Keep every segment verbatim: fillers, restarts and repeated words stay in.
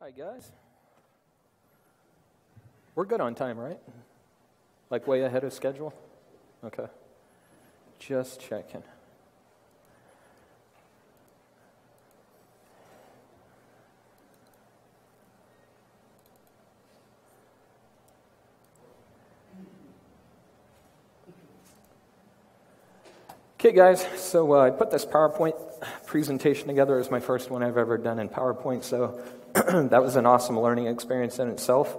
Hi, guys. We're good on time, right? Like way ahead of schedule? Okay. Just checking. Okay, guys, so uh, I put this PowerPoint presentation together. It was my first one I've ever done in PowerPoint, so that was an awesome learning experience in itself.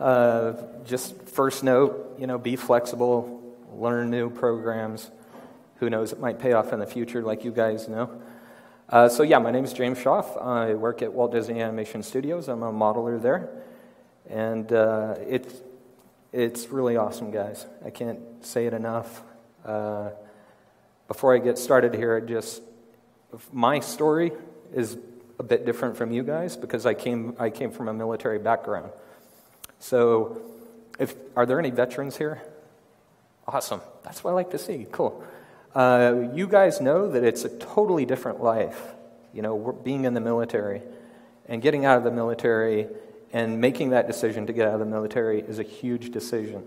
Uh, just first note, you know, be flexible, learn new programs. Who knows, it might pay off in the future like you guys know. Uh, so yeah, my name is James Schauf. I work at Walt Disney Animation Studios. I'm a modeler there, and uh, it, it's really awesome, guys. I can't say it enough. Uh, before I get started here, I just, my story is a bit different from you guys because I came, I came from a military background. So, if, are there any veterans here? Awesome. That's what I like to see. Cool. Uh, you guys know that it's a totally different life, you know, we're being in the military and getting out of the military and making that decision to get out of the military is a huge decision.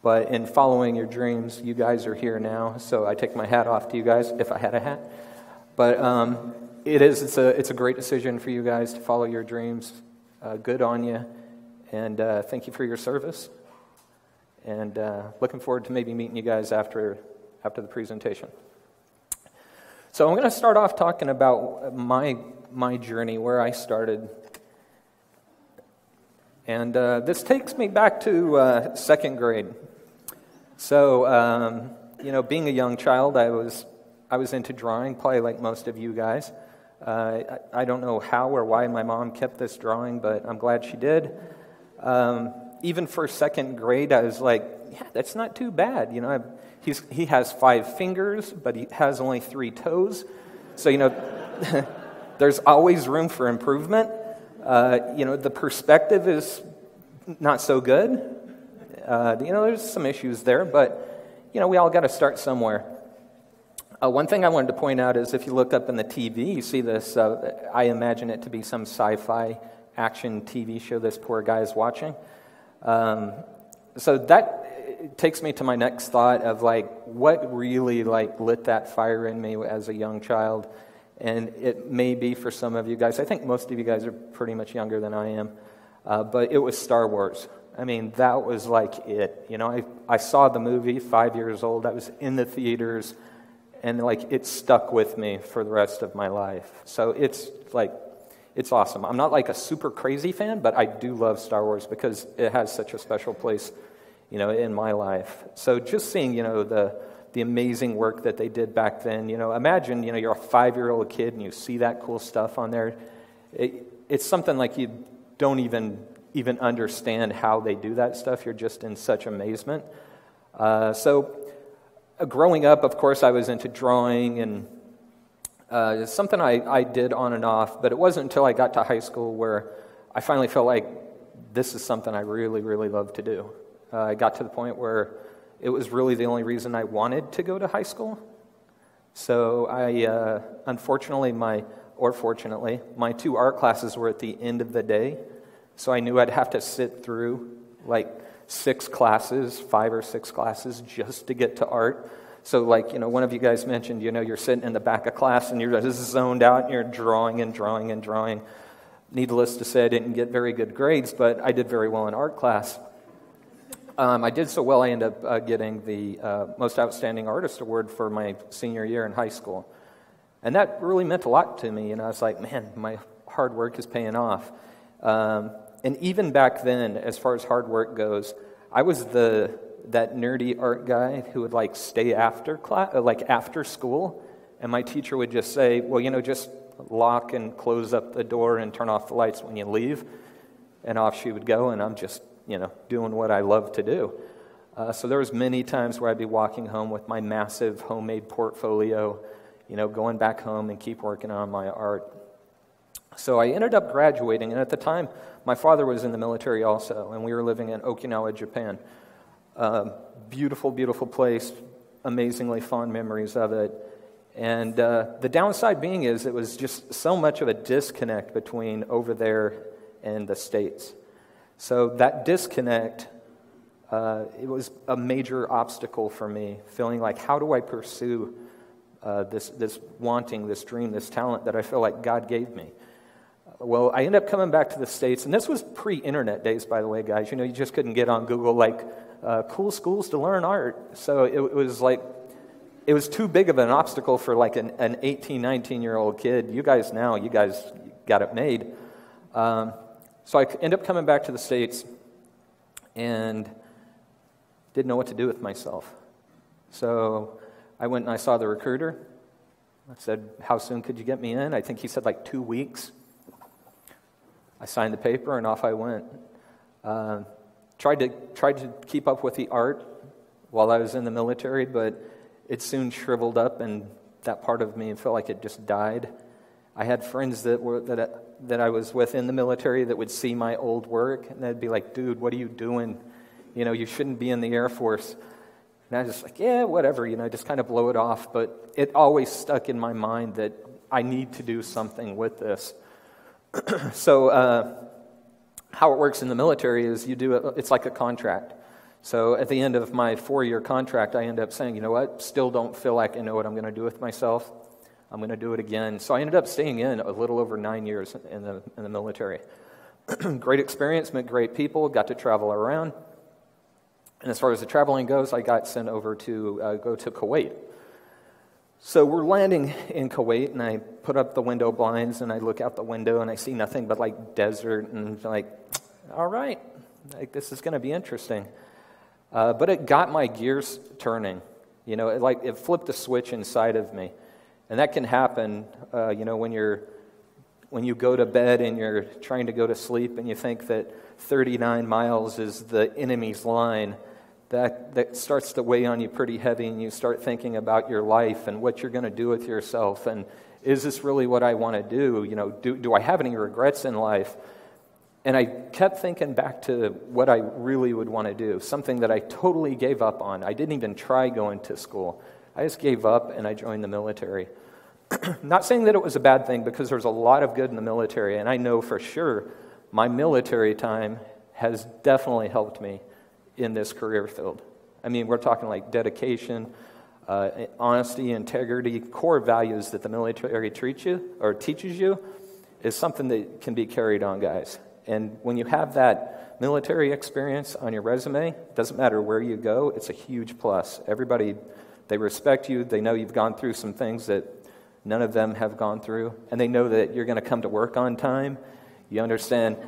But in following your dreams, you guys are here now, so I take my hat off to you guys, if I had a hat. But um, it is, it's a, it's a great decision for you guys to follow your dreams. Uh, good on you, and uh, thank you for your service. And uh, looking forward to maybe meeting you guys after, after the presentation. So I'm going to start off talking about my, my journey, where I started. And uh, this takes me back to uh, second grade. So, um, you know, being a young child, I was I was into drawing, probably like most of you guys. Uh, I, I don't know how or why my mom kept this drawing, but I'm glad she did. Um, even for second grade, I was like, yeah, that's not too bad. You know, I, he's, he has five fingers, but he has only three toes. So, you know, there's always room for improvement. Uh, you know, the perspective is not so good. Uh, you know, there's some issues there, but, you know, we all got to start somewhere. Uh, one thing I wanted to point out is if you look up in the T V, you see this, uh, I imagine it to be some sci-fi action T V show this poor guy is watching. Um, so that takes me to my next thought of, like, what really, like, lit that fire in me as a young child. And it may be for some of you guys, I think most of you guys are pretty much younger than I am, uh, but it was Star Wars. I mean, that was like it. You know, I, I saw the movie, five years old, I was in the theaters, and like it stuck with me for the rest of my life. So it's like, it's awesome. I'm not like a super crazy fan, but I do love Star Wars because it has such a special place, you know, in my life. So just seeing, you know, the... the amazing work that they did back then. You know, imagine, you know, you're a five-year-old kid and you see that cool stuff on there. It, it's something like you don't even even understand how they do that stuff. You're just in such amazement. Uh, so uh, growing up, of course, I was into drawing and uh, something I, I did on and off, but it wasn't until I got to high school where I finally felt like this is something I really, really love to do. Uh, I got to the point where it was really the only reason I wanted to go to high school. So I, uh, unfortunately, my, or fortunately, my two art classes were at the end of the day. So I knew I'd have to sit through like six classes, five or six classes just to get to art. So like, you know, one of you guys mentioned, you know, you're sitting in the back of class and you're just zoned out and you're drawing and drawing and drawing. Needless to say, I didn't get very good grades, but I did very well in art class. Um, I did so well, I ended up uh, getting the uh, Most Outstanding Artist Award for my senior year in high school. And that really meant a lot to me, and I was like, man, my hard work is paying off. Um, and even back then, as far as hard work goes, I was the that nerdy art guy who would, like, stay after class, like, after school, and my teacher would just say, well, you know, just lock and close up the door and turn off the lights when you leave. And off she would go, and I'm just... you know, doing what I love to do. Uh, so there was many times where I'd be walking home with my massive homemade portfolio, you know, going back home and keep working on my art. So I ended up graduating, and at the time, my father was in the military also, and we were living in Okinawa, Japan. Uh, beautiful, beautiful place, amazingly fond memories of it. And uh, the downside being is it was just so much of a disconnect between over there and the States. So that disconnect, uh, it was a major obstacle for me, feeling like, how do I pursue uh, this, this wanting, this dream, this talent that I feel like God gave me? Well, I ended up coming back to the States, and this was pre-internet days, by the way, guys. You know, you just couldn't get on Google, like, uh, cool schools to learn art. So it, it was like, it was too big of an obstacle for like an, an eighteen, nineteen-year-old kid. You guys now, you guys got it made. Um, so I ended up coming back to the States and didn't know what to do with myself. So I went and I saw the recruiter. I said, how soon could you get me in? I think he said like two weeks. I signed the paper and off I went. Uh, tried to, tried to keep up with the art while I was in the military, but it soon shriveled up, and that part of me felt like it just died. I had friends that were that I, that I was with in the military that would see my old work, and they'd be like, dude, what are you doing? You know, you shouldn't be in the Air Force. And I was just like, yeah, whatever, you know, just kind of blow it off. But it always stuck in my mind that I need to do something with this. So uh, how it works in the military is you do, a, it's like a contract. So at the end of my four-year contract, I ended up saying, you know what, still don't feel like I know what I'm going to do with myself. I'm going to do it again. So I ended up staying in a little over nine years in the, in the military. Great experience, met great people, got to travel around. And as far as the traveling goes, I got sent over to uh, go to Kuwait. So we're landing in Kuwait, and I put up the window blinds, and I look out the window, and I see nothing but like desert, and like, all right, like, this is going to be interesting. Uh, but it got my gears turning, you know, it, like it flipped a switch inside of me. And that can happen, uh, you know, when you're, when you go to bed and you're trying to go to sleep and you think that thirty-nine miles is the enemy's line, that, that starts to weigh on you pretty heavy, and you start thinking about your life and what you're going to do with yourself, and is this really what I want to do, you know, do, do I have any regrets in life? And I kept thinking back to what I really would want to do, something that I totally gave up on. I didn't even try going to school. I just gave up, and I joined the military. Not saying that it was a bad thing, because there's a lot of good in the military, and I know for sure my military time has definitely helped me in this career field. I mean, we're talking like dedication, uh, honesty, integrity, core values that the military treats you or teaches you is something that can be carried on, guys. And when you have that military experience on your resume, it doesn't matter where you go, it's a huge plus. Everybody, they respect you, they know you've gone through some things that none of them have gone through, and they know that you're going to come to work on time. You understand,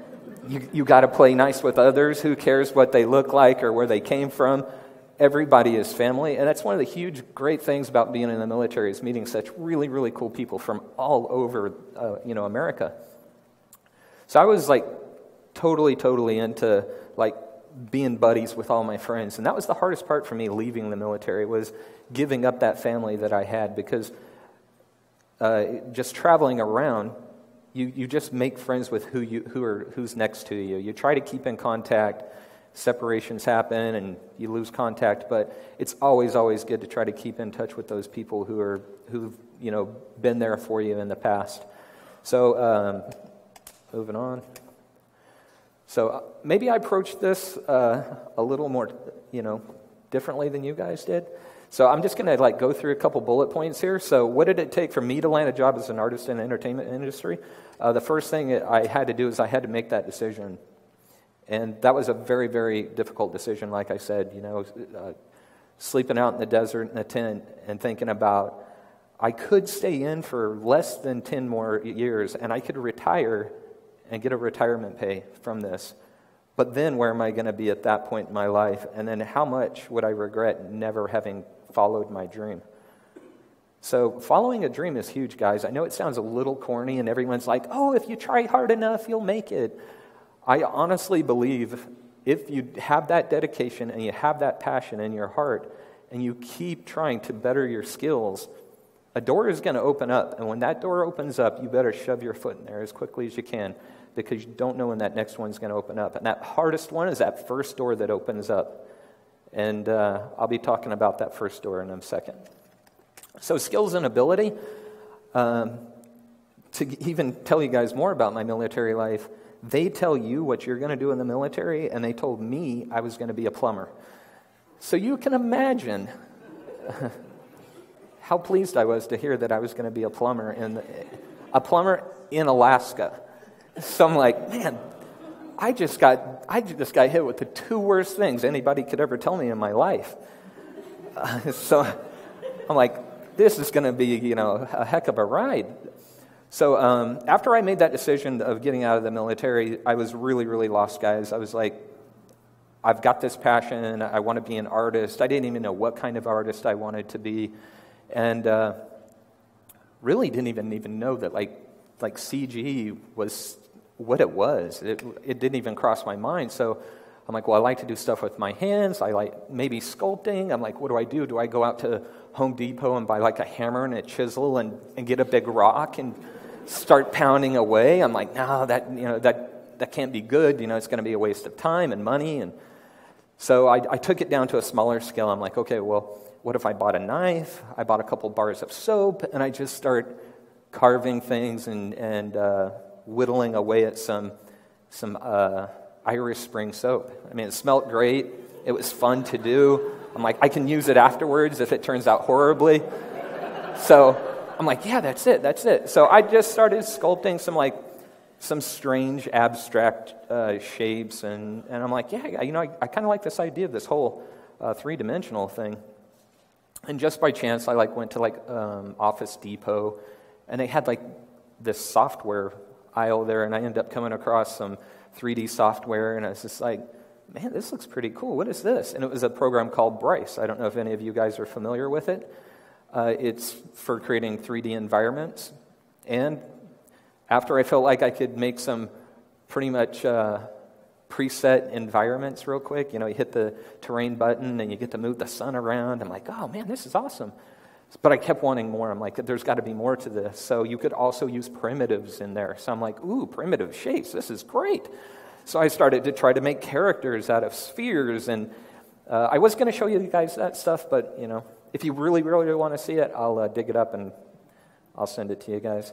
you, you got to play nice with others, who cares what they look like or where they came from. Everybody is family, and that's one of the huge, great things about being in the military is meeting such really, really cool people from all over, uh, you know, America. So I was like, Totally, totally into like being buddies with all my friends, and that was the hardest part for me leaving the military, was giving up that family that I had, because uh, just traveling around, you you just make friends with who you who are who's next to you. You try to keep in contact. Separations happen, and you lose contact, but it's always always good to try to keep in touch with those people who are who've you know been there for you in the past. So um, moving on. So maybe I approached this uh, a little more, you know, differently than you guys did. So I'm just going to like go through a couple bullet points here. So what did it take for me to land a job as an artist in the entertainment industry? Uh, the first thing I had to do is I had to make that decision. And that was a very, very difficult decision, like I said, you know, uh, sleeping out in the desert in a tent and thinking about, I could stay in for less than ten more years and I could retire and get a retirement pay from this. But then where am I going to be at that point in my life? And then how much would I regret never having followed my dream? So following a dream is huge, guys. I know it sounds a little corny, and everyone's like, oh, if you try hard enough, you'll make it. I honestly believe if you have that dedication and you have that passion in your heart and you keep trying to better your skills, a door is going to open up. And when that door opens up, you better shove your foot in there as quickly as you can, because you don't know when that next one's going to open up. And that hardest one is that first door that opens up. And uh, I'll be talking about that first door in a second. So skills and ability. Um, to even tell you guys more about my military life, they tell you what you're going to do in the military, and they told me I was going to be a plumber. So you can imagine how pleased I was to hear that I was going to be a plumber in, a plumber in Alaska. So I'm like, man, I just got, I just got hit with the two worst things anybody could ever tell me in my life. Uh, so I'm like, this is going to be, you know, a heck of a ride. So um, after I made that decision of getting out of the military, I was really, really lost, guys. I was like, I've got this passion. I want to be an artist. I didn't even know what kind of artist I wanted to be. And uh, really didn't even, even know that like, like C G was what it was. It, it didn't even cross my mind. So I'm like, well, I like to do stuff with my hands. I like maybe sculpting. I'm like, what do I do? Do I go out to Home Depot and buy like a hammer and a chisel and, and get a big rock and start pounding away? I'm like, no, that, you know, that, that can't be good. You know, it's going to be a waste of time and money. And so I, I took it down to a smaller scale. I'm like, okay, well, what if I bought a knife? I bought a couple bars of soap, and I just start carving things and, and uh, whittling away at some, some uh, Irish Spring soap. I mean, it smelled great. It was fun to do. I'm like, I can use it afterwards if it turns out horribly. So I'm like, yeah, that's it, that's it. So I just started sculpting some like some strange abstract uh, shapes, and, and I'm like, yeah, you know, I, I kind of like this idea of this whole uh, three-dimensional thing. And just by chance, I like went to like um, Office Depot, and they had like this software aisle there, and I ended up coming across some three D software, and I was just like, man, this looks pretty cool. What is this? And it was a program called Bryce. I don't know if any of you guys are familiar with it. Uh, it's for creating three D environments. And after I felt like I could make some pretty much uh, preset environments real quick, you know, you hit the terrain button and you get to move the sun around. I'm like, oh, man, this is awesome. But I kept wanting more. I'm like, there's got to be more to this. So you could also use primitives in there. So I'm like, ooh, primitive shapes. This is great. So I started to try to make characters out of spheres, and uh, I was going to show you guys that stuff, but, you know, if you really, really want to see it, I'll uh, dig it up and I'll send it to you guys.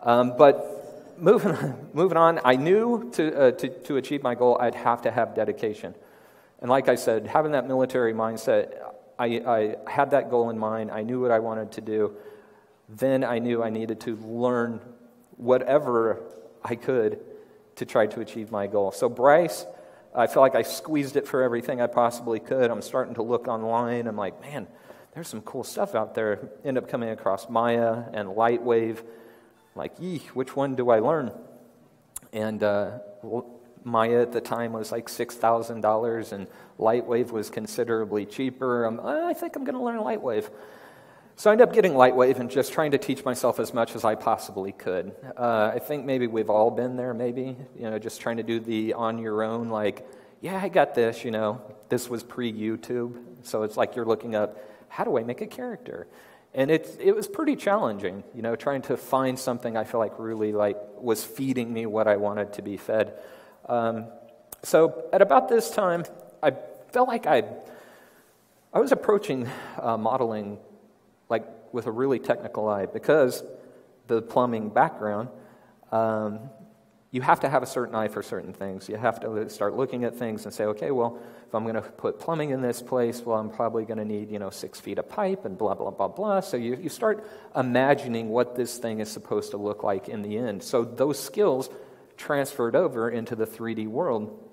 Um, but moving, moving on, I knew to, uh, to, to achieve my goal, I'd have to have dedication. And like I said, having that military mindset, I, I had that goal in mind. I knew what I wanted to do. Then I knew I needed to learn whatever I could to try to achieve my goal. So Bryce, I feel like I squeezed it for everything I possibly could. I'm starting to look online. I'm like, man, there's some cool stuff out there. End up coming across Maya and Lightwave. Like, yee, which one do I learn? And uh, Maya at the time was like six thousand dollars, and Lightwave was considerably cheaper. I'm, I think I'm going to learn Lightwave. So I ended up getting Lightwave and just trying to teach myself as much as I possibly could. Uh, I think maybe we've all been there, maybe, you know, just trying to do the on your own, like, yeah, I got this, you know. This was pre-YouTube, so it's like you're looking up, how do I make a character? And it, it was pretty challenging, you know, trying to find something I feel like really, like, was feeding me what I wanted to be fed. Um, so at about this time, I felt like I, I was approaching uh, modeling like with a really technical eye, because the plumbing background, um, you have to have a certain eye for certain things. You have to start looking at things and say, okay, well, if I'm going to put plumbing in this place, well, I'm probably going to need, you know, six feet of pipe and blah, blah, blah, blah. So you, you start imagining what this thing is supposed to look like in the end. So those skills transferred over into the three D world.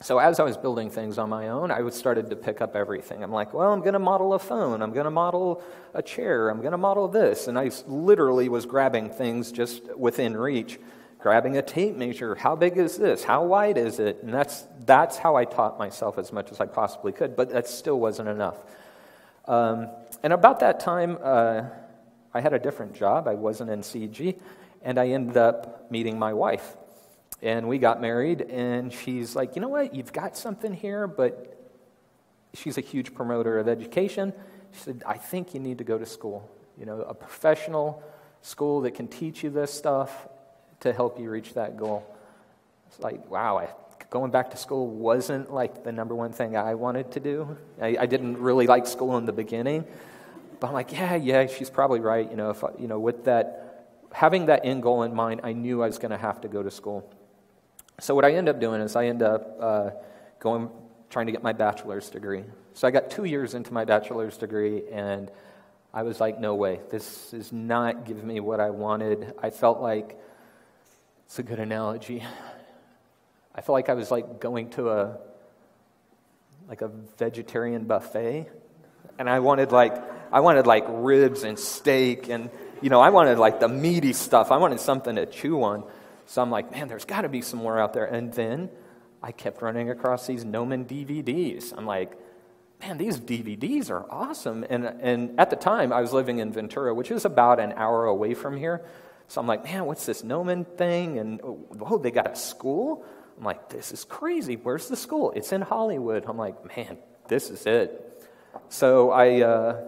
So as I was building things on my own, I would started to pick up everything. I'm like, well, I'm going to model a phone. I'm going to model a chair. I'm going to model this. And I literally was grabbing things just within reach, grabbing a tape measure. How big is this? How wide is it? And that's, that's how I taught myself as much as I possibly could, but that still wasn't enough. Um, and about that time, uh, I had a different job. I wasn't in C G, and I ended up meeting my wife. And we got married, and she's like, you know what, you've got something here, but she's a huge promoter of education. She said, I think you need to go to school, you know, a professional school that can teach you this stuff to help you reach that goal. It's like, wow, I, going back to school wasn't like the number one thing I wanted to do. I, I didn't really like school in the beginning, But I'm like, yeah, yeah, she's probably right. You know, if I, you know, with that, having that end goal in mind, I knew I was going to have to go to school. So what I end up doing is I end up uh, going, trying to get my bachelor's degree. So I got two years into my bachelor's degree, and I was like, no way. This is not giving me what I wanted. I felt like, it's a good analogy. I felt like I was like going to a, like a vegetarian buffet, and I wanted like, I wanted like ribs and steak, and you know, I wanted like the meaty stuff. I wanted something to chew on. So I'm like, man, there's got to be some more out there. And then I kept running across these Gnomon D V Ds. I'm like, man, these D V Ds are awesome. And, and at the time, I was living in Ventura, which is about an hour away from here. So I'm like, man, what's this Gnomon thing? And, oh, they got a school? I'm like, this is crazy. Where's the school? It's in Hollywood. I'm like, man, this is it. So I uh,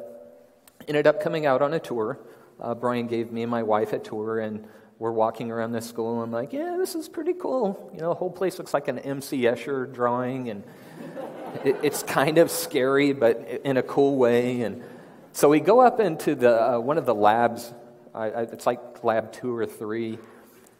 ended up coming out on a tour. Uh, Brian gave me and my wife a tour, and we're walking around this school, and I'm like, yeah, this is pretty cool. You know, the whole place looks like an M C Escher drawing, and it, it's kind of scary, but in a cool way. And so we go up into the uh, one of the labs. I, I, it's like lab two or three.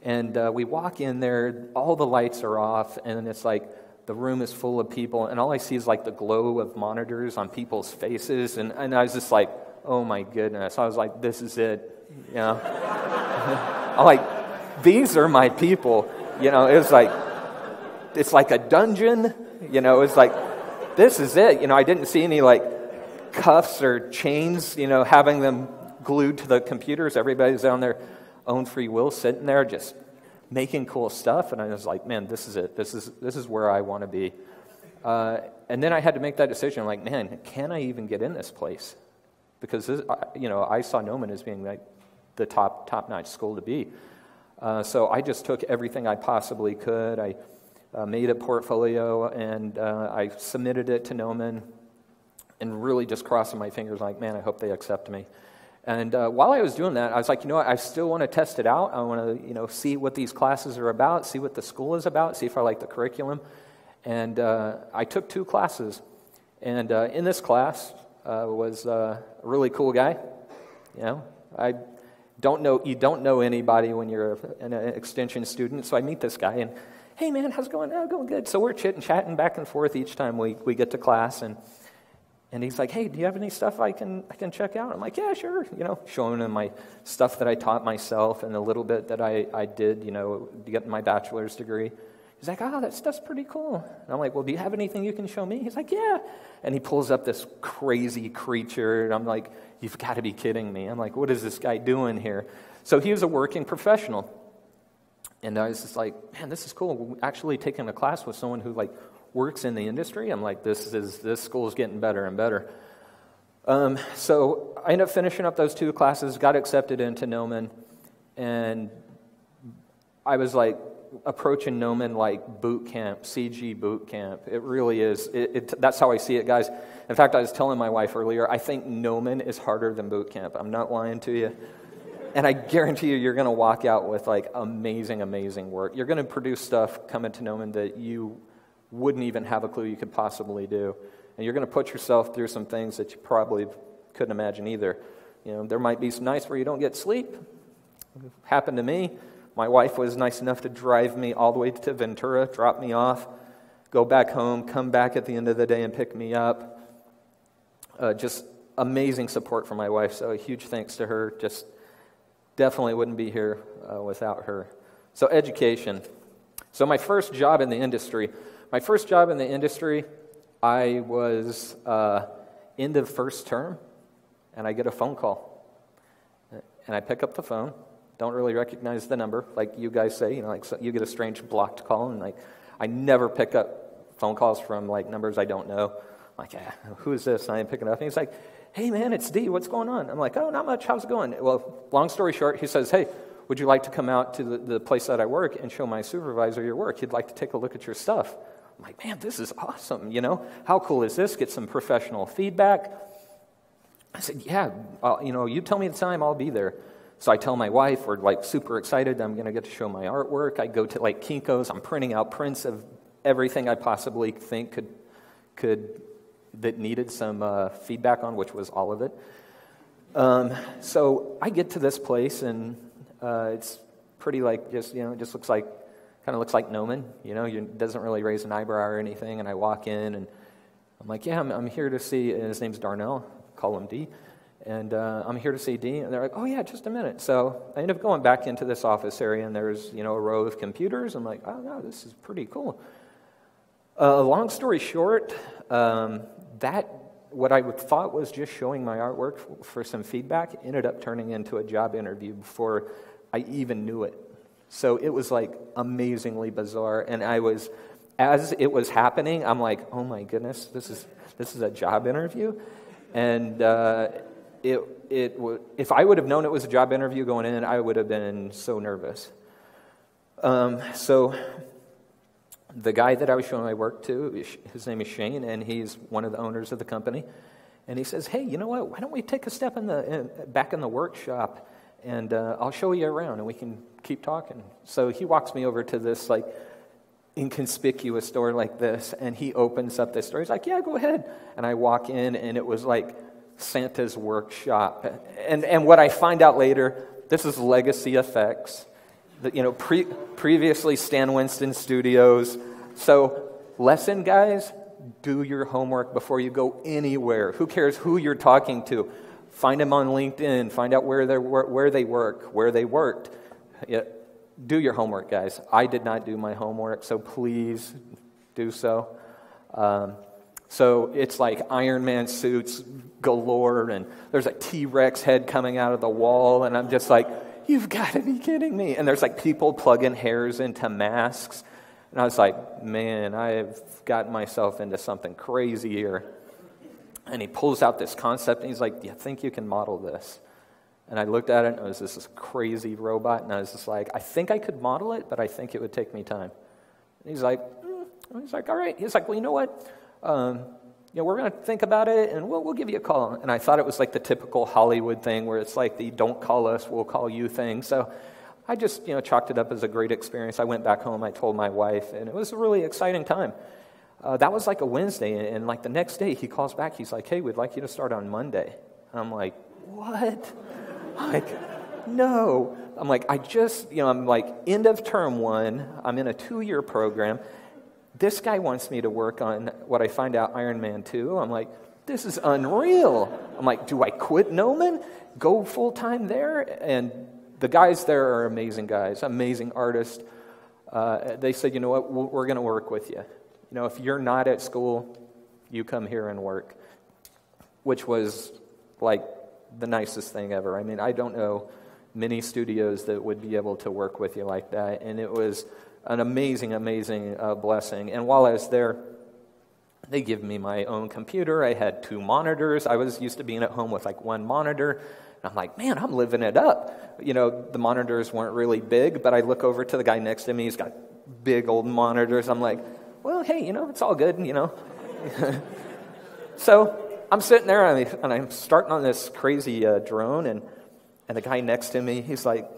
And uh, we walk in there, all the lights are off, and it's like the room is full of people, and all I see is like the glow of monitors on people's faces, and, and I was just like, oh my goodness. I was like, this is it, you know. I'm like, these are my people, you know. It was like, it's like a dungeon, you know. It's like, this is it, you know. I didn't see any like cuffs or chains, you know, having them glued to the computers. Everybody's on their own free will, sitting there just making cool stuff, and I was like, man, this is it. This is this is where I want to be. Uh, and then I had to make that decision. I'm like, man, can I even get in this place? Because this, you know, I saw Gnomon as being like the top top notch school to be. Uh, so I just took everything I possibly could. I uh, made a portfolio, and uh, I submitted it to Gnomon, and really just crossing my fingers, like, man, I hope they accept me. And uh, while I was doing that, I was like, you know what, I still want to test it out. I want to, you know, see what these classes are about, see what the school is about, see if I like the curriculum. And uh, I took two classes. And uh, in this class uh, was uh, a really cool guy. You know, I don't know, you don't know anybody when you're an extension student. So I meet this guy and, hey man, how's it going? Oh, going good. So we're chit and chatting back and forth each time we, we get to class. And And he's like, hey, do you have any stuff I can I can check out? I'm like, yeah, sure. You know, showing him my stuff that I taught myself and a little bit that I, I did, you know, to get my bachelor's degree. He's like, oh, that stuff's pretty cool. And I'm like, well, do you have anything you can show me? He's like, yeah. And he pulls up this crazy creature, and I'm like, you've got to be kidding me. I'm like, what is this guy doing here? So he was a working professional. And I was just like, man, this is cool. Actually taking a class with someone who, like, works in the industry. I'm like, this is this school's getting better and better. Um, so I ended up finishing up those two classes, got accepted into Gnomon, and I was like approaching Gnomon like boot camp, C G boot camp. It really is. It, it, that's how I see it, guys. In fact, I was telling my wife earlier, I think Gnomon is harder than boot camp. I'm not lying to you. And I guarantee you, you're going to walk out with like amazing, amazing work. You're going to produce stuff coming to Gnomon that you wouldn't even have a clue you could possibly do. And you're going to put yourself through some things that you probably couldn't imagine either. You know, there might be some nights where you don't get sleep. It happened to me. My wife was nice enough to drive me all the way to Ventura, drop me off, go back home, come back at the end of the day and pick me up. Uh, just amazing support from my wife, so a huge thanks to her. Just definitely wouldn't be here uh, without her. So education. So my first job in the industry... My first job in the industry, I was uh, in the first term, and I get a phone call. And I pick up the phone, don't really recognize the number, like you guys say, you know, like so you get a strange blocked call, and like I never pick up phone calls from like numbers I don't know. I'm like, ah, who is this? And I ain't picking up. And he's like, hey man, it's D, what's going on? I'm like, oh, not much, how's it going? Well, long story short, he says, hey, would you like to come out to the, the place that I work and show my supervisor your work? He'd like to take a look at your stuff. I'm like, man, this is awesome, you know? How cool is this? Get some professional feedback. I said, yeah, I'll, you know, you tell me the time, I'll be there. So I tell my wife, we're like super excited, I'm going to get to show my artwork. I go to like Kinko's, I'm printing out prints of everything I possibly think could, could that needed some uh, feedback on, which was all of it. Um, so I get to this place, and uh, it's pretty like just, you know, it just looks like, kind of looks like Noman, you know, it doesn't really raise an eyebrow or anything. And I walk in, and I'm like, yeah, I'm, I'm here to see, and his name's Darnell, call him D. And uh, I'm here to see D, and they're like, oh yeah, just a minute. So I end up going back into this office area, and there's, you know, a row of computers. I'm like, oh no, this is pretty cool. Uh, long story short, um, that, what I thought was just showing my artwork for, for some feedback ended up turning into a job interview before I even knew it. So it was like amazingly bizarre, and I was, as it was happening, I'm like, oh my goodness, this is, this is a job interview. And uh, it, it w if I would have known it was a job interview going in, I would have been so nervous. Um, so the guy that I was showing my work to, his name is Shane, and he's one of the owners of the company. And he says, hey, you know what, why don't we take a step in the, in, back in the workshop, and uh, I'll show you around, and we can keep talking. So he walks me over to this, like, inconspicuous door like this, and he opens up this door. He's like, yeah, go ahead. And I walk in, and it was like Santa's workshop. And, and what I find out later, this is Legacy Effects. You know, pre previously Stan Winston Studios. So, lesson, guys, do your homework before you go anywhere. Who cares who you're talking to? Find them on LinkedIn. Find out where, where they work, where they worked. Yeah, do your homework, guys. I did not do my homework, so please do so. Um, so it's like Iron Man suits galore, and there's a T-Rex head coming out of the wall, and I'm just like, you've got to be kidding me. And there's like people plugging hairs into masks. And I was like, man, I've gotten myself into something crazy here. And he pulls out this concept, and he's like, do you think you can model this? And I looked at it, and it was this, this crazy robot. And I was just like, I think I could model it, but I think it would take me time. And he's like, mm. And he's like, all right. He's like, well, you know what? Um, you know, we're going to think about it, and we'll, we'll give you a call. And I thought it was like the typical Hollywood thing where it's like the don't call us, we'll call you thing. So I just, you know, chalked it up as a great experience. I went back home. I told my wife, and it was a really exciting time. Uh, that was like a Wednesday, and, and like the next day he calls back. He's like, hey, we'd like you to start on Monday. And I'm like, what? Like, no. I'm like, I just, you know, I'm like end of term one. I'm in a two-year program. This guy wants me to work on what I find out, Iron Man two. I'm like, this is unreal. I'm like, do I quit Noman? Go full-time there? And the guys there are amazing guys, amazing artists. Uh, they said, you know what, we're going to work with you. You know, if you're not at school, you come here and work, which was like the nicest thing ever. I mean, I don't know many studios that would be able to work with you like that. And it was an amazing, amazing uh, blessing. And while I was there, they give me my own computer. I had two monitors. I was used to being at home with like one monitor. And I'm like, man, I'm living it up. You know, the monitors weren't really big, but I look over to the guy next to me. He's got big old monitors. I'm like, well, hey, you know, it's all good, you know. So I'm sitting there, and I'm starting on this crazy uh, drone, and, and the guy next to me, he's like,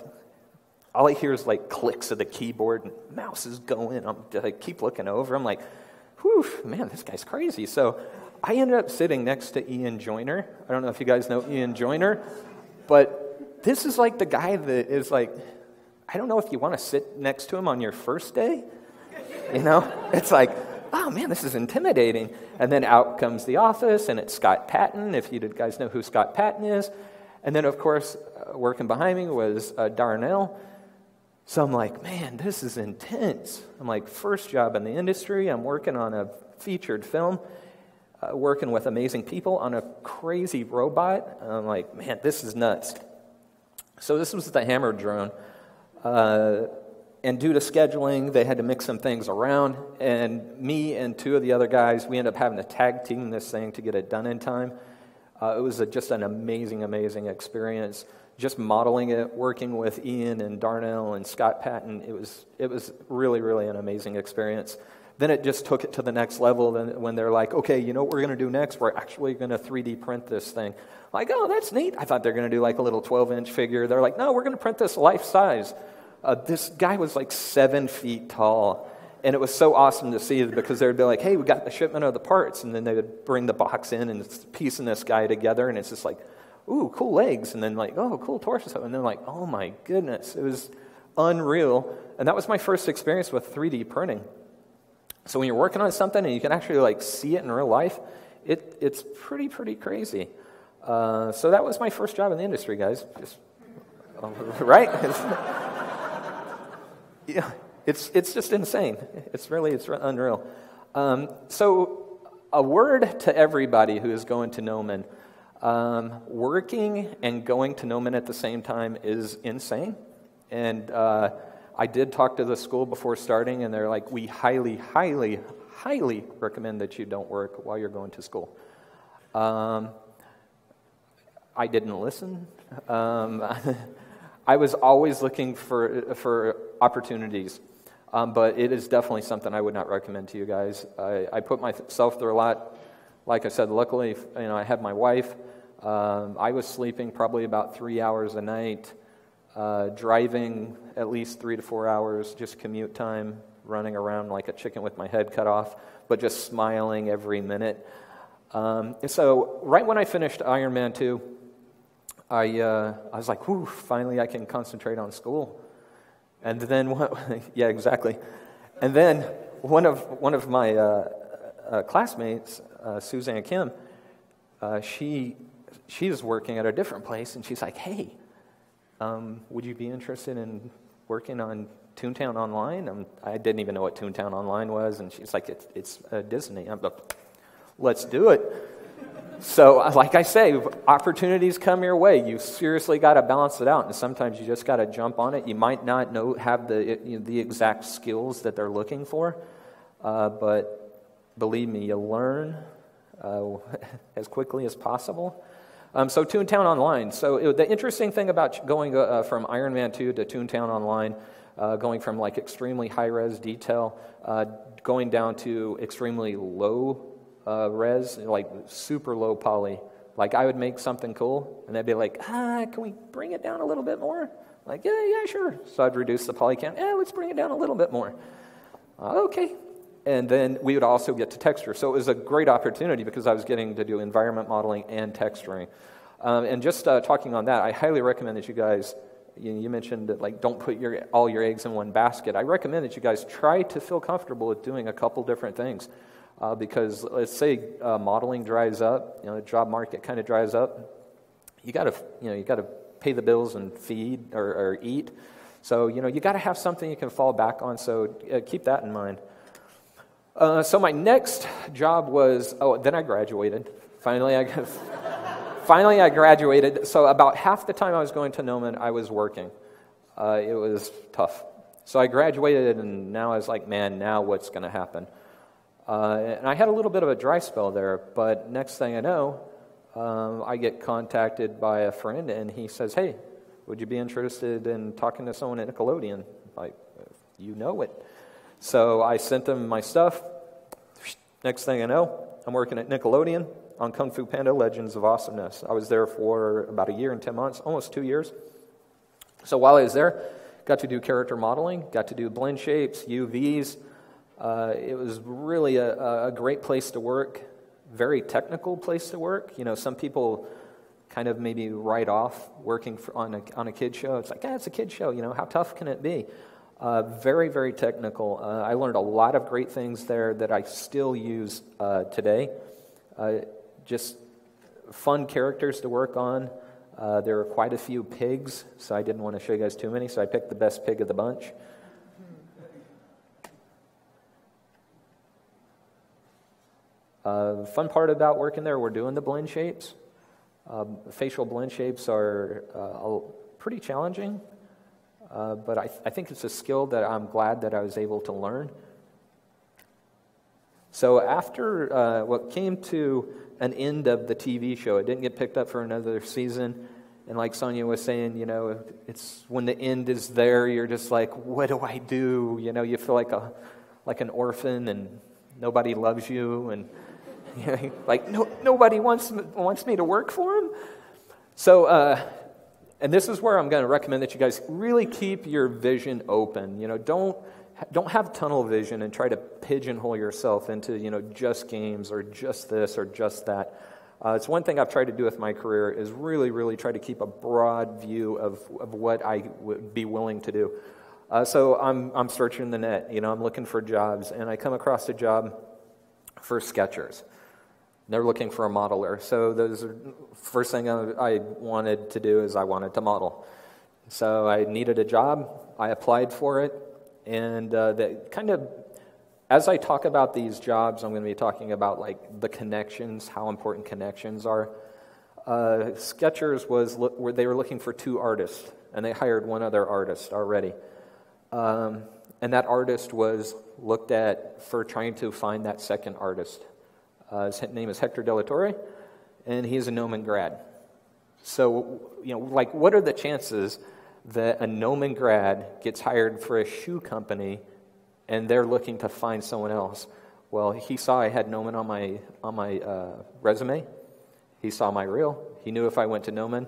all I hear is like clicks of the keyboard and mouse is going. I'm, I keep looking over. I'm like, whew, man, this guy's crazy. So I ended up sitting next to Ian Joyner. I don't know if you guys know Ian Joyner, but this is like the guy that is like, I don't know if you want to sit next to him on your first day. You know, it's like, oh man, this is intimidating. And then out comes The Office, and it's Scott Patton, if you guys know who Scott Patton is. And then, of course, uh, working behind me was uh, Darnell. So I'm like, man, this is intense. I'm like, first job in the industry. I'm working on a featured film, uh, working with amazing people on a crazy robot. And I'm like, man, this is nuts. So this was the Hammer drone. Uh, and due to scheduling, they had to mix some things around. And me and two of the other guys, we ended up having to tag team this thing to get it done in time. Uh, it was a, just an amazing, amazing experience. Just modeling it, working with Ian and Darnell and Scott Patton, it was, it was really, really an amazing experience. Then it just took it to the next level when they're like, okay, you know what we're going to do next? We're actually going to three D print this thing. Like, oh, that's neat. I thought they're going to do like a little twelve inch figure. They're like, no, we're going to print this life size. Uh, this guy was like seven feet tall. And it was so awesome to see, because they would be like, hey, we got the shipment of the parts. And then they would bring the box in, and it's piecing this guy together. And it's just like, ooh, cool legs, and then like, oh, cool torso, and then like, oh my goodness, it was unreal. And that was my first experience with three D printing. So when you're working on something and you can actually like see it in real life, it, it's pretty, pretty crazy. Uh, so that was my first job in the industry, guys. Just, right? Yeah, it's, it's just insane. It's really, it's unreal. Um, so a word to everybody who is going to Noman. Um, working and going to Noman at the same time is insane. And uh, I did talk to the school before starting, and they're like, we highly, highly, highly recommend that you don't work while you're going to school. Um, I didn't listen. Um, I was always looking for, for opportunities, um, but it is definitely something I would not recommend to you guys. I, I put myself through a lot. Like I said, luckily, you know, I had my wife. Um, I was sleeping probably about three hours a night. Uh, driving at least three to four hours, just commute time, running around like a chicken with my head cut off, but just smiling every minute. Um, and so right when I finished Iron Man two, I, uh, I was like, whew, finally I can concentrate on school. And then, one, yeah, exactly. And then one of, one of my uh, uh, classmates, uh, Suzanne Kim, uh, she, she's working at a different place, and she's like, hey, Um, would you be interested in working on Toontown Online? Um, I didn't even know what Toontown Online was, and she's like, it's, it's uh, Disney. I'm like, let's do it. So, like I say, opportunities come your way. You seriously got to balance it out, and sometimes you just got to jump on it. You might not know have the, you know, the exact skills that they're looking for, uh, but believe me, you learn uh, as quickly as possible. Um, so Toontown Online. So it, the interesting thing about going uh, from Iron Man two to Toontown Online, uh, going from like extremely high-res detail, uh, going down to extremely low-res, uh, like super low poly. Like I would make something cool, and they'd be like, ah, can we bring it down a little bit more? Like, yeah, yeah, sure. So I'd reduce the poly count. Yeah, let's bring it down a little bit more. Uh, okay. And then we would also get to texture. So it was a great opportunity because I was getting to do environment modeling and texturing. Um, and just uh, talking on that, I highly recommend that you guys, you, you mentioned that like don't put your, all your eggs in one basket. I recommend that you guys try to feel comfortable with doing a couple different things uh, because let's say uh, modeling dries up, you know, the job market kind of dries up. You gotta, you know, you gotta pay the bills and feed or, or eat. So, you know, you gotta have something you can fall back on. So uh, keep that in mind. Uh, so my next job was, oh, then I graduated. Finally, I finally I graduated. So about half the time I was going to Noman, I was working. Uh, it was tough. So I graduated, and now I was like, man, now what's going to happen? Uh, and I had a little bit of a dry spell there, but next thing I know, um, I get contacted by a friend, and he says, hey, would you be interested in talking to someone at Nickelodeon? Like, you know it. So I sent them my stuff. Next thing I know, I'm working at Nickelodeon on Kung Fu Panda Legends of Awesomeness. I was there for about a year and ten months, almost two years. So while I was there, got to do character modeling, got to do blend shapes, U Vs. Uh, it was really a, a great place to work, very technical place to work. You know, some people kind of maybe write off working for, on, a, on a kid show. It's like, yeah, it's a kid show, you know, how tough can it be? Uh, very, very technical. Uh, I learned a lot of great things there that I still use uh, today. Uh, just fun characters to work on. Uh, there were quite a few pigs, so I didn't want to show you guys too many, so I picked the best pig of the bunch. Uh, fun part about working there, we're doing the blend shapes. Um, facial blend shapes are uh, pretty challenging. Uh, but I, th I think it's a skill that I'm glad that I was able to learn. So after uh, what came to an end of the T V show, it didn't get picked up for another season. And like Sonia was saying, you know, it's when the end is there, you're just like, what do I do? You know, you feel like a like an orphan, and nobody loves you, and you know, like no, nobody wants wants me to work for them. So. Uh, And this is where I'm going to recommend that you guys really keep your vision open. You know, don't don't have tunnel vision and try to pigeonhole yourself into, you know, just games or just this or just that. Uh, it's one thing I've tried to do with my career is really, really try to keep a broad view of, of what I would be willing to do. Uh, so I'm, I'm searching the net, you know, I'm looking for jobs, and I come across a job for Skechers. They're looking for a modeler. So those are, first thing I, I wanted to do is I wanted to model. So I needed a job, I applied for it, and uh, the kind of, as I talk about these jobs, I'm going to be talking about like the connections, how important connections are. Uh, Skechers was, where they were looking for two artists, and they hired one other artist already. Um, and that artist was looked at for trying to find that second artist. Uh, his name is Hector De La Torre, and he's a Noman grad. So, you know, like, what are the chances that a Noman grad gets hired for a shoe company and they're looking to find someone else? Well, he saw I had Noman on my, on my uh, resume. He saw my reel. He knew if I went to Noman,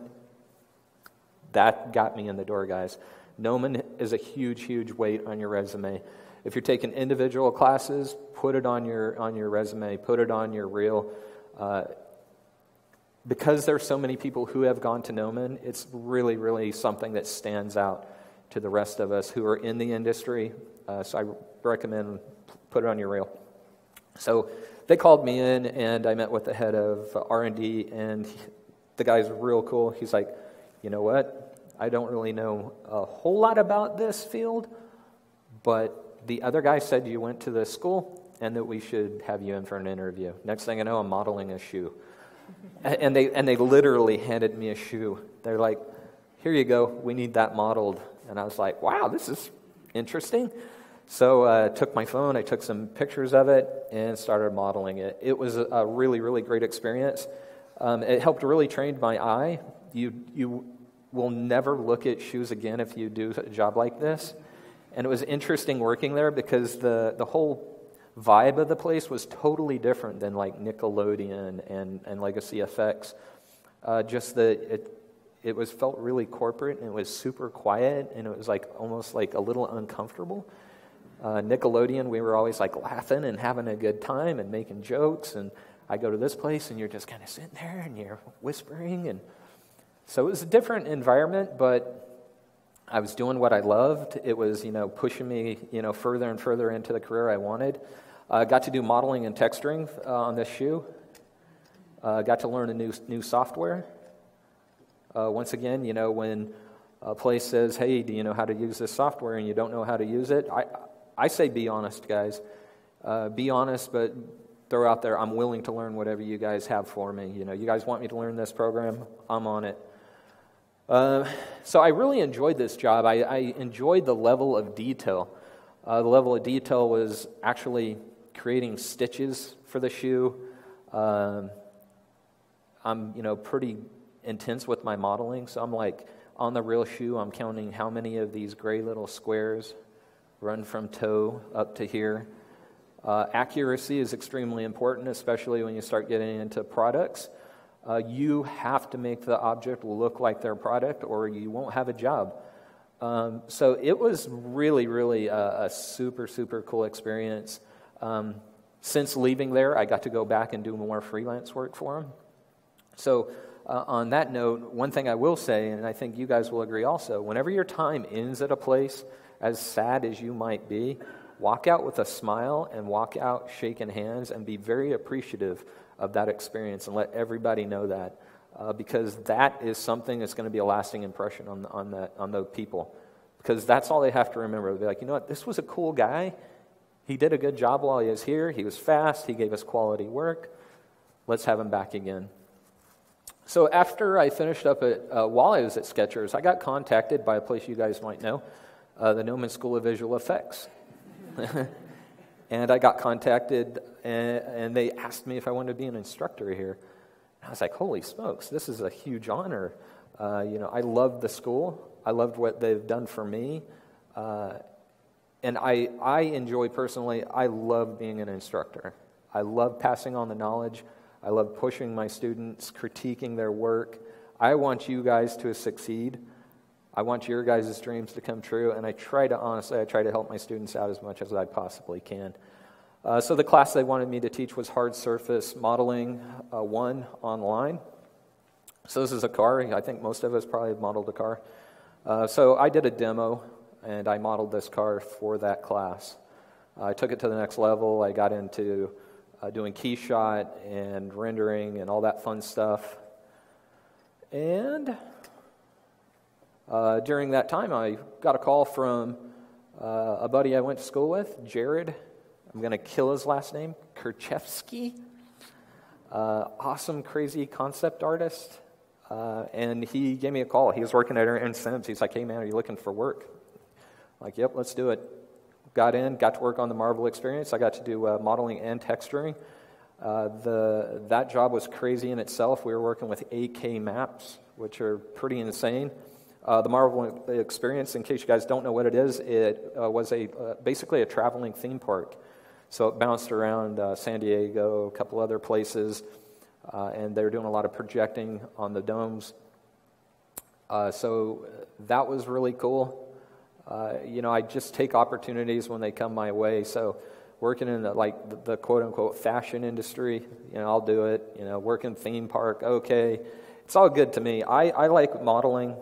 that got me in the door, guys. Noman is a huge, huge weight on your resume. If you're taking individual classes, put it on your, on your resume, put it on your reel. Uh, because there's so many people who have gone to Noman, it's really, really something that stands out to the rest of us who are in the industry. Uh, so I recommend put it on your reel. So they called me in, and I met with the head of R and D, and he, the guy's real cool. He's like, you know what? I don't really know a whole lot about this field, but the other guy said you went to this school and that we should have you in for an interview. Next thing I know, I'm modeling a shoe. And they and they literally handed me a shoe. They're like, here you go, we need that modeled. And I was like, wow, this is interesting. So I uh, took my phone, I took some pictures of it, and started modeling it. It was a really, really great experience. Um, it helped really train my eye. You you... We'll never look at shoes again if you do a job like this. And it was interesting working there because the, the whole vibe of the place was totally different than like Nickelodeon and, and Legacy Effects. Uh, just that it it was felt really corporate, and it was super quiet, and it was like almost like a little uncomfortable. Uh, Nickelodeon, we were always like laughing and having a good time and making jokes, and I go to this place and you're just kind of sitting there and you're whispering and... So it was a different environment, but I was doing what I loved. It was, you know, pushing me, you know, further and further into the career I wanted. Uh, got to do modeling and texturing uh, on this shoe. Uh, got to learn a new new software. Uh, once again, you know, when a place says, "Hey, do you know how to use this software?" and you don't know how to use it, I I say, be honest, guys. Uh, be honest, but throw out there, I'm willing to learn whatever you guys have for me. You know, you guys want me to learn this program? I'm on it. Uh, so I really enjoyed this job. I, I enjoyed the level of detail. Uh, the level of detail was actually creating stitches for the shoe. Um, I'm, you know, pretty intense with my modeling, so I'm like on the real shoe. I'm counting how many of these gray little squares run from toe up to here. Uh, accuracy is extremely important, especially when you start getting into products. Uh, you have to make the object look like their product or you won't have a job. Um, so it was really, really a, a super, super cool experience. Um, since leaving there, I got to go back and do more freelance work for them. So uh, on that note, one thing I will say, and I think you guys will agree also, whenever your time ends at a place, as sad as you might be, walk out with a smile and walk out shaking hands and be very appreciative of that experience, and let everybody know that, uh, because that is something that's going to be a lasting impression on the, on the on the people, because that's all they have to remember. They'll be like, you know what, this was a cool guy. He did a good job while he was here. He was fast. He gave us quality work. Let's have him back again. So after I finished up at uh, while I was at Skechers, I got contacted by a place you guys might know, uh, the Noman School of Visual Effects. And I got contacted, and, and they asked me if I wanted to be an instructor here. And I was like, holy smokes, this is a huge honor. Uh, you know, I loved the school. I loved what they've done for me. Uh, and I, I enjoy personally, I love being an instructor. I love passing on the knowledge. I love pushing my students, critiquing their work. I want you guys to succeed. I want your guys' dreams to come true, and I try to, honestly, I try to help my students out as much as I possibly can. Uh, so the class they wanted me to teach was Hard Surface Modeling uh, one online. So this is a car. I think most of us probably have modeled a car. Uh, so I did a demo, and I modeled this car for that class. Uh, I took it to the next level. I got into uh, doing key shot and rendering and all that fun stuff. And uh, during that time, I got a call from uh, a buddy I went to school with, Jared. I'm going to kill his last name, Kerchevsky. Uh, awesome, crazy concept artist. Uh, and he gave me a call. He was working at Aaron Sims. He's like, hey, man, are you looking for work? I'm like, yep, let's do it. Got in, got to work on the Marvel experience. I got to do uh, modeling and texturing. Uh, the, that job was crazy in itself. We were working with eight K maps, which are pretty insane. Uh, the Marvel experience, in case you guys don't know what it is, it uh, was a uh, basically a traveling theme park. So it bounced around uh, San Diego, a couple other places, uh, and they were doing a lot of projecting on the domes. Uh, so that was really cool. Uh, you know, I just take opportunities when they come my way. So working in the, like the, the quote-unquote fashion industry, you know, I'll do it. You know, working theme park, okay, it's all good to me. I, I like modeling.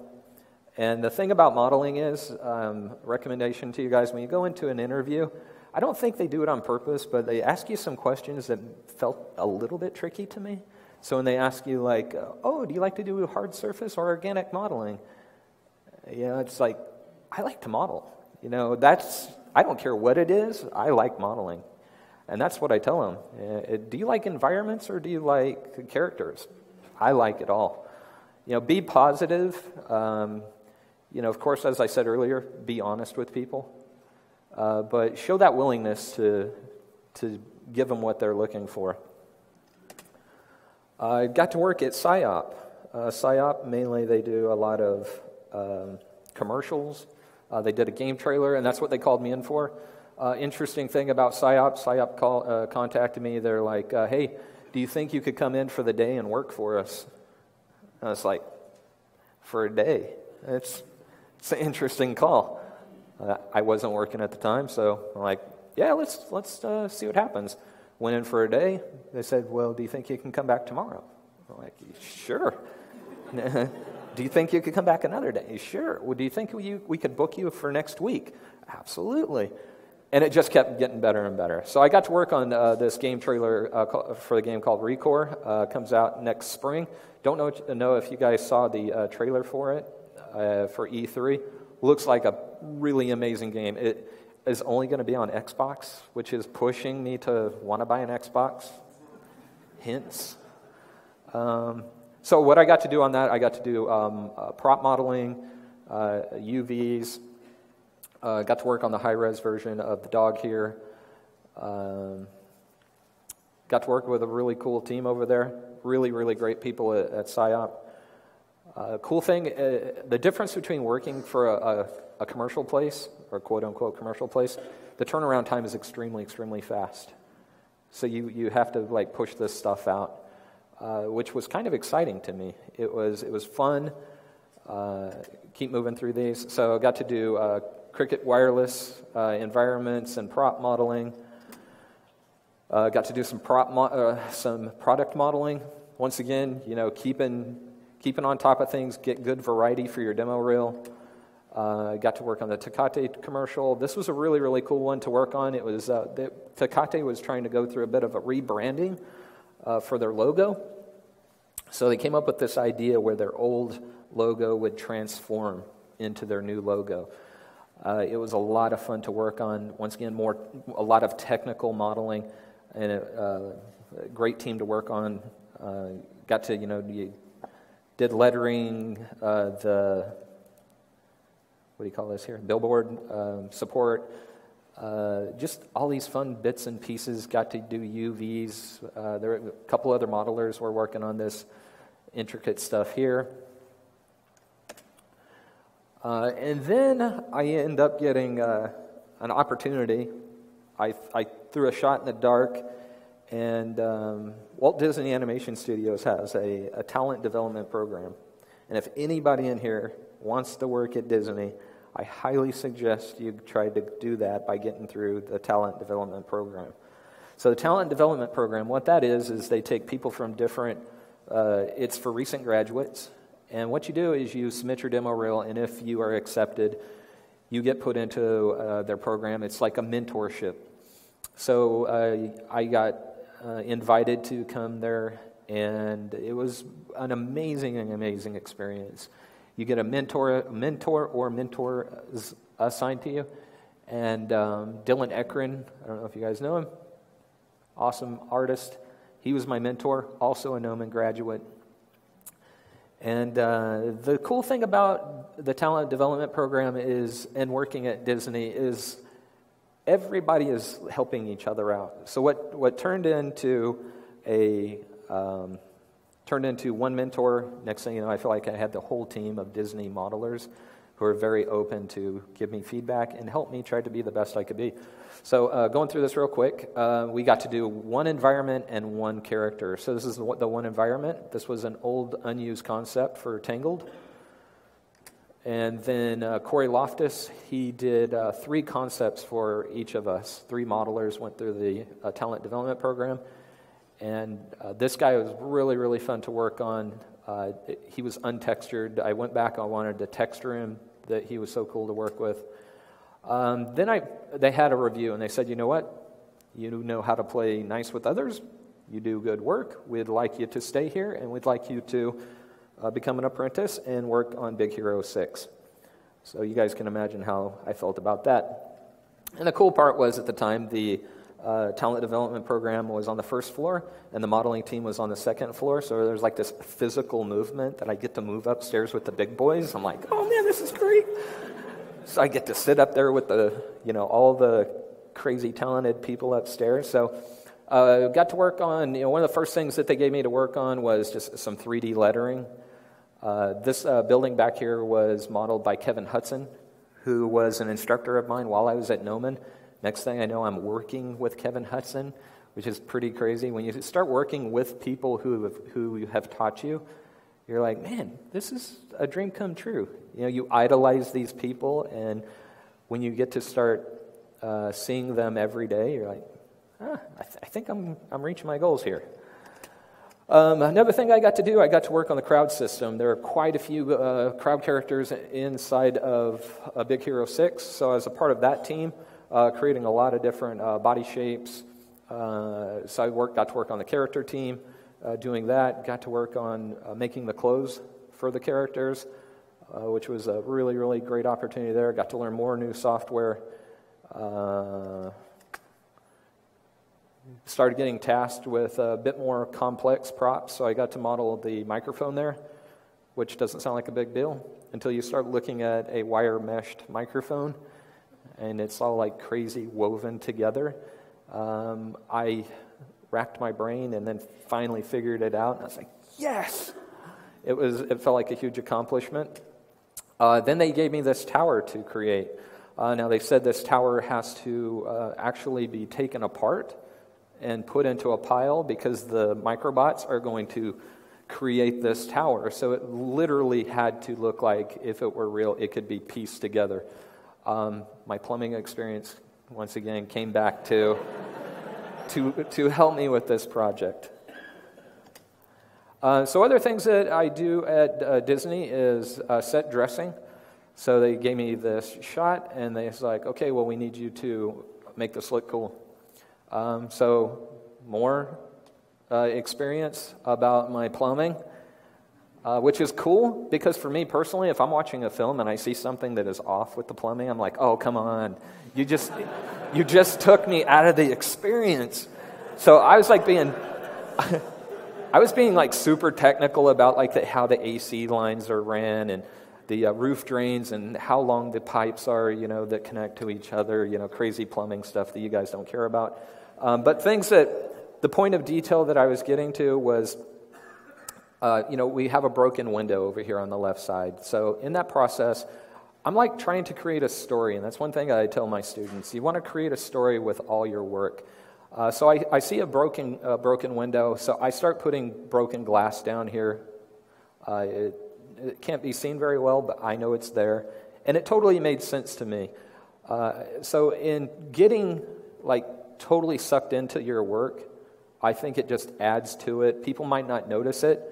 And the thing about modeling is, um, recommendation to you guys, when you go into an interview, I don't think they do it on purpose, but they ask you some questions that felt a little bit tricky to me. So when they ask you, like, oh, do you like to do hard surface or organic modeling? You know, it's like, I like to model. You know, that's, I don't care what it is, I like modeling. And that's what I tell them. Do you like environments or do you like characters? I like it all. You know, be positive. Um, you know, of course, as I said earlier, be honest with people. Uh, but show that willingness to, to give them what they're looking for. I uh, got to work at PSYOP. Uh, PSYOP, mainly they do a lot of um, commercials. Uh, they did a game trailer, and that's what they called me in for. Uh, interesting thing about PSYOP, PSYOP call, uh, contacted me. They're like, uh, hey, do you think you could come in for the day and work for us? And I was like, for a day? It's, it's an interesting call. Uh, I wasn't working at the time, so I'm like, yeah, let's, let's uh, see what happens. Went in for a day. They said, well, do you think you can come back tomorrow? I'm like, sure. Do you think you could come back another day? Sure. Well, do you think we, we could book you for next week? Absolutely. And it just kept getting better and better. So I got to work on uh, this game trailer uh, for the game called Recore. Uh, comes out next spring. Don't know, know if you guys saw the uh, trailer for it uh, for E three. Looks like a really amazing game. It is only going to be on Xbox, which is pushing me to want to buy an Xbox. Hints. Um, so what I got to do on that, I got to do um, uh, prop modeling, uh, U Vs. Uh, got to work on the high-res version of the dog here. Um, got to work with a really cool team over there. Really, really great people at, at PSYOP. Uh, cool thing, uh, the difference between working for a, a, a commercial place, or quote-unquote commercial place, the turnaround time is extremely, extremely fast. So you, you have to like push this stuff out, uh, which was kind of exciting to me. It was, it was fun. Uh, keep moving through these. So I got to do uh, Cricket wireless uh, environments and prop modeling. Uh, got to do some, prop mo uh, some product modeling. Once again, you know, keeping... Keeping on top of things, get good variety for your demo reel. Uh, got to work on the Tecate commercial. This was a really, really cool one to work on. It was uh, the, Tecate was trying to go through a bit of a rebranding uh, for their logo. So they came up with this idea where their old logo would transform into their new logo. Uh, it was a lot of fun to work on. Once again, more a lot of technical modeling and a, uh, a great team to work on. Uh, got to, you know, you, did lettering, uh, the, what do you call this here, billboard um, support, uh, just all these fun bits and pieces, got to do U Vs. Uh, there were a couple other modelers were working on this intricate stuff here. Uh, and then I end up getting uh, an opportunity. I, I threw a shot in the dark. And um, Walt Disney Animation Studios has a, a talent development program. And if anybody in here wants to work at Disney, I highly suggest you try to do that by getting through the talent development program. So the talent development program, what that is, is they take people from different, uh, it's for recent graduates, and what you do is you submit your demo reel, and if you are accepted, you get put into uh, their program. It's like a mentorship. So uh, I got uh, invited to come there, and it was an amazing, amazing experience. You get a mentor, mentor or mentor assigned to you, and um, Dylan Ekron, I don't know if you guys know him, awesome artist. He was my mentor, also a Noman graduate. And uh, the cool thing about the talent development program is, and working at Disney, is everybody is helping each other out. So what, what turned into a um, turned into one mentor, next thing you know, I feel like I had the whole team of Disney modelers who are very open to give me feedback and help me try to be the best I could be. So uh, going through this real quick, uh, we got to do one environment and one character. So this is the, the one environment. This was an old, unused concept for Tangled. And then uh, Corey Loftus, he did uh, three concepts for each of us. Three modelers went through the uh, talent development program. And uh, this guy was really, really fun to work on. Uh, he was untextured. I went back, I wanted to texture him, that he was so cool to work with. Um, then I, they had a review, and they said, you know what? You know how to play nice with others. You do good work. We'd like you to stay here, and we'd like you to uh, become an apprentice and work on Big Hero six. So you guys can imagine how I felt about that. And the cool part was, at the time, the Uh, talent development program was on the first floor, and the modeling team was on the second floor, so there's like this physical movement that I get to move upstairs with the big boys. I'm like, oh man, this is great. So I get to sit up there with the, you know, all the crazy talented people upstairs. So uh, got to work on, you know, one of the first things that they gave me to work on was just some three D lettering. Uh, this uh, building back here was modeled by Kevin Hudson, who was an instructor of mine while I was at Noman. Next thing I know, I'm working with Kevin Hudson, which is pretty crazy. When you start working with people who have, who have taught you, you're like, man, this is a dream come true. You know, you idolize these people, and when you get to start uh, seeing them every day, you're like, ah, I, th I think I'm, I'm reaching my goals here. Um, another thing I got to do, I got to work on the crowd system. There are quite a few uh, crowd characters inside of uh, Big Hero six, so I was a part of that team. Uh, creating a lot of different uh, body shapes. Uh, so I worked, got to work on the character team, uh, doing that. Got to work on uh, making the clothes for the characters, uh, which was a really, really great opportunity there. Got to learn more new software. Uh, started getting tasked with a bit more complex props, so I got to model the microphone there, which doesn't sound like a big deal until you start looking at a wire-meshed microphone. And it's all like crazy woven together. Um, I racked my brain and then finally figured it out. And I was like, yes! It was. It felt like a huge accomplishment. Uh, then they gave me this tower to create. Uh, now they said this tower has to uh, actually be taken apart and put into a pile because the microbots are going to create this tower. So it literally had to look like, if it were real, it could be pieced together. Um, my plumbing experience, once again, came back to, to, to help me with this project. Uh, so other things that I do at uh, Disney is uh, set dressing. So they gave me this shot, and they was like, okay, well, we need you to make this look cool. Um, so more uh, experience about my plumbing. Uh, which is cool, because for me personally, if I'm watching a film and I see something that is off with the plumbing, I'm like, oh, come on. You just, you just took me out of the experience. So I was like being, I was being like super technical about like the, how the A C lines are ran and the uh, roof drains and how long the pipes are, you know, that connect to each other, you know, crazy plumbing stuff that you guys don't care about. Um, but things that, the point of detail that I was getting to was, Uh, you know, we have a broken window over here on the left side. So in that process, I'm like trying to create a story, and that's one thing I tell my students. You want to create a story with all your work. Uh, so I, I see a broken, uh, broken window, so I start putting broken glass down here. Uh, it, it can't be seen very well, but I know it's there. And it totally made sense to me. Uh, so in getting, like, totally sucked into your work, I think it just adds to it. People might not notice it,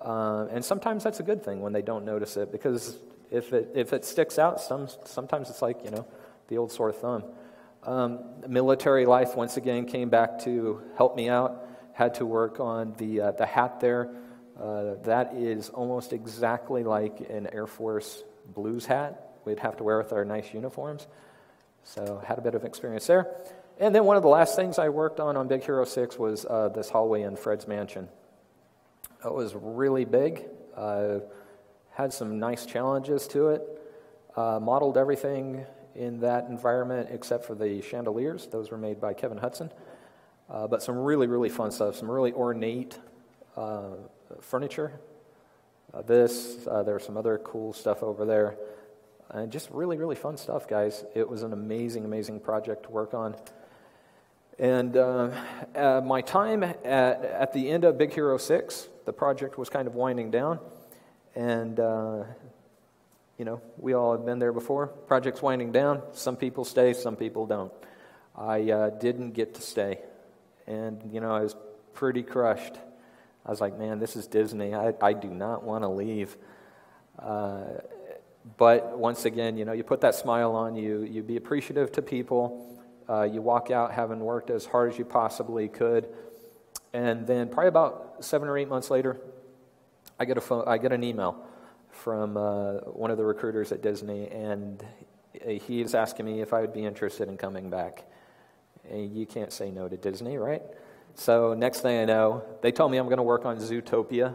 uh, and sometimes that's a good thing when they don't notice it, because if it if it sticks out, some sometimes it's like, you know, the old sore thumb. Um, military life once again came back to help me out. Had to work on the uh, the hat there. Uh, that is almost exactly like an Air Force blues hat we'd have to wear with our nice uniforms. So had a bit of experience there. And then one of the last things I worked on on Big Hero six was uh, this hallway in Fred's Mansion. It was really big. Uh, had some nice challenges to it. Uh, modeled everything in that environment except for the chandeliers. Those were made by Kevin Hudson. Uh, but some really, really fun stuff. Some really ornate uh, furniture. Uh, this, uh, there's some other cool stuff over there. And just really, really fun stuff, guys. It was an amazing, amazing project to work on. And uh, uh, my time at, at the end of Big Hero six, the project was kind of winding down. And, uh, you know, we all have been there before. Project's winding down. Some people stay, some people don't. I uh, didn't get to stay. And, you know, I was pretty crushed. I was like, man, this is Disney. I, I do not want to leave. Uh, But once again, you know, you put that smile on, you you be appreciative to people, uh, you walk out having worked as hard as you possibly could, and then probably about seven or eight months later, I get a phone, I get an email from uh, one of the recruiters at Disney, and he is asking me if I would be interested in coming back. And you can't say no to Disney, right? So next thing I know, they told me I'm going to work on Zootopia.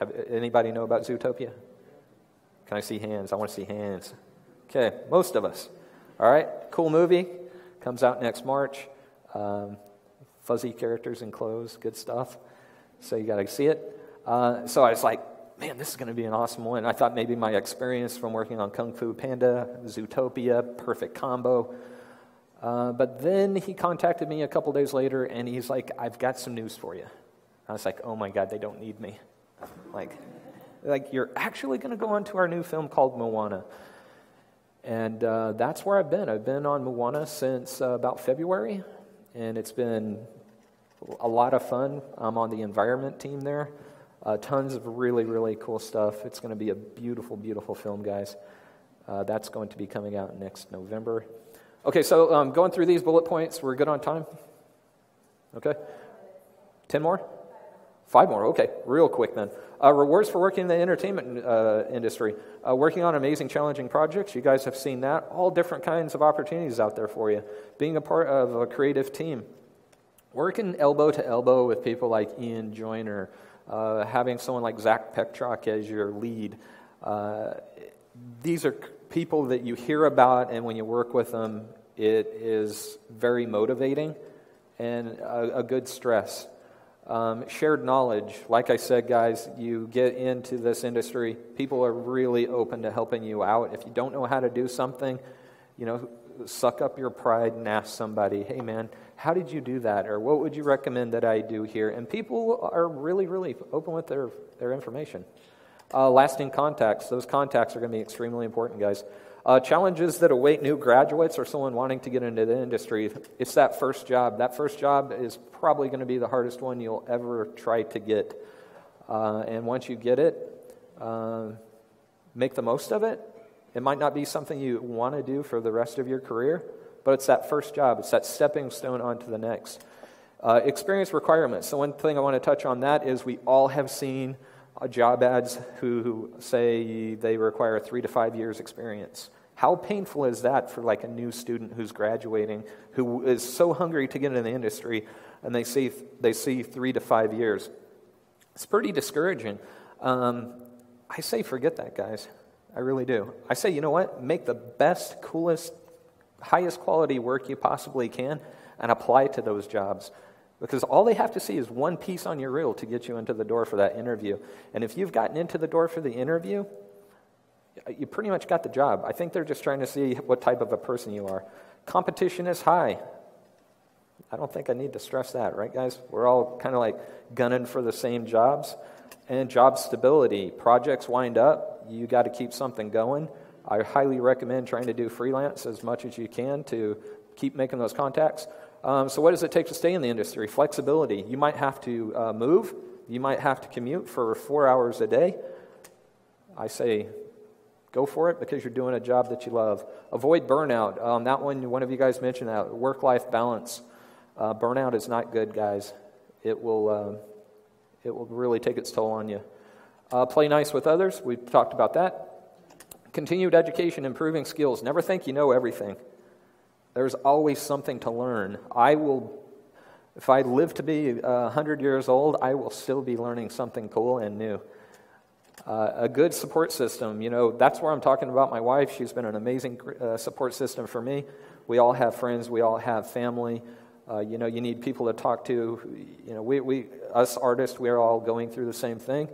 Have anybody know about Zootopia? Can I see hands? I want to see hands. Okay, most of us. All right, cool movie. Comes out next March. Um, fuzzy characters and clothes, good stuff. So you got to see it. Uh, so I was like, man, this is going to be an awesome one. I thought maybe my experience from working on Kung Fu Panda, Zootopia, perfect combo. Uh, but then he contacted me a couple days later, and he's like, I've got some news for you. I was like, oh, my God, they don't need me. Like... Like, you're actually going to go on to our new film called Moana. And uh, that's where I've been. I've been on Moana since uh, about February, and it's been a lot of fun. I'm on the environment team there. Uh, tons of really, really cool stuff. It's going to be a beautiful, beautiful film, guys. Uh, that's going to be coming out next November. Okay, so um, going through these bullet points, we're good on time? Okay. Ten more? Five more, okay, real quick then. Uh, rewards for working in the entertainment uh, industry. Uh, working on amazing, challenging projects, you guys have seen that. All different kinds of opportunities out there for you. Being a part of a creative team. Working elbow to elbow with people like Ian Joyner. Uh, having someone like Zach Pecktrock as your lead. Uh, these are people that you hear about, and when you work with them, it is very motivating and a, a good stress. Um, shared knowledge. Like I said, guys, you get into this industry, people are really open to helping you out. If you don't know how to do something, you know, suck up your pride and ask somebody, hey man, how did you do that? Or what would you recommend that I do here? And people are really, really open with their, their information. Uh, lasting contacts. Those contacts are going to be extremely important, guys. Uh, challenges that await new graduates or someone wanting to get into the industry, it's that first job. That first job is probably going to be the hardest one you'll ever try to get. Uh, and once you get it, uh, make the most of it. It might not be something you want to do for the rest of your career, but it's that first job. It's that stepping stone onto the next. Uh, experience requirements. So one thing I want to touch on that is we all have seen job ads who say they require three to five years experience. How painful is that for like a new student who's graduating, who is so hungry to get into the industry, and they see they see three to five years? It's pretty discouraging. Um, I say forget that, guys. I really do. I say, you know what? Make the best, coolest, highest quality work you possibly can, and apply to those jobs. Because all they have to see is one piece on your reel to get you into the door for that interview. And if you've gotten into the door for the interview, you pretty much got the job. I think they're just trying to see what type of a person you are. Competition is high. I don't think I need to stress that, right, guys? We're all kind of like gunning for the same jobs. And job stability. Projects wind up. You got to keep something going. I highly recommend trying to do freelance as much as you can to keep making those contacts. Um, so what does it take to stay in the industry? Flexibility. You might have to uh, move. You might have to commute for four hours a day. I say go for it because you're doing a job that you love. Avoid burnout. Um, that one, one of you guys mentioned that, work-life balance. Uh, burnout is not good, guys. It will, uh, it will really take its toll on you. Uh, play nice with others. We've talked about that. Continued education, improving skills. Never think you know everything. There's always something to learn. I will, if I live to be uh, one hundred years old, I will still be learning something cool and new. Uh, a good support system, you know, that's where I'm talking about my wife. She's been an amazing uh, support system for me. We all have friends. We all have family. Uh, you know, you need people to talk to. You know, we, we us artists, we're all going through the same thing.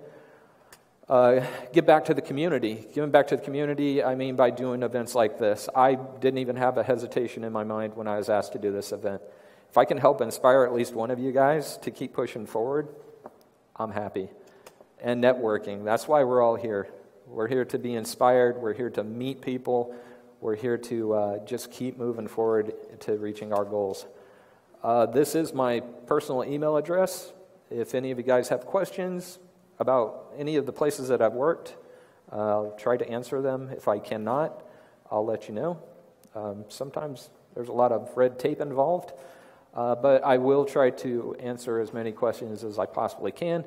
Uh, give back to the community. Giving back to the community, I mean by doing events like this. I didn't even have a hesitation in my mind when I was asked to do this event. If I can help inspire at least one of you guys to keep pushing forward, I'm happy. And networking. That's why we're all here. We're here to be inspired. We're here to meet people. We're here to uh, just keep moving forward to reaching our goals. Uh, this is my personal email address. If any of you guys have questions about any of the places that I've worked, uh, I'll try to answer them. If I cannot, I'll let you know. Um, sometimes there's a lot of red tape involved, uh, but I will try to answer as many questions as I possibly can.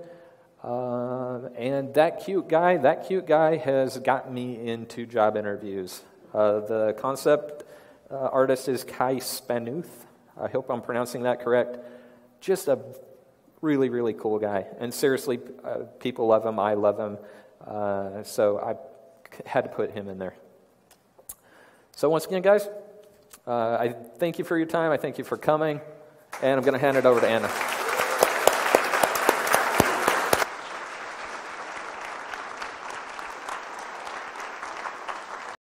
Uh, and that cute guy, that cute guy has gotten me into job interviews. Uh, the concept uh, artist is Kai Spanuth. I hope I'm pronouncing that correct. Just a really, really cool guy. And seriously, uh, people love him. I love him. Uh, so I had to put him in there. So once again, guys, uh, I thank you for your time. I thank you for coming. And I'm going to hand it over to Anna.